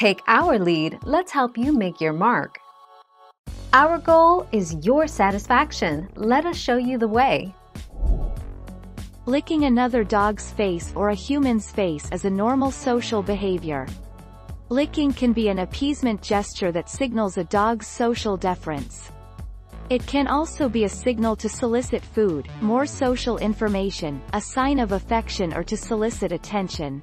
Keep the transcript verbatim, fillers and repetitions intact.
Take our lead, let's help you make your mark. Our goal is your satisfaction. Let us show you the way. Licking another dog's face or a human's face is a normal social behavior. Licking can be an appeasement gesture that signals a dog's social deference. It can also be a signal to solicit food, more social information, a sign of affection, or to solicit attention.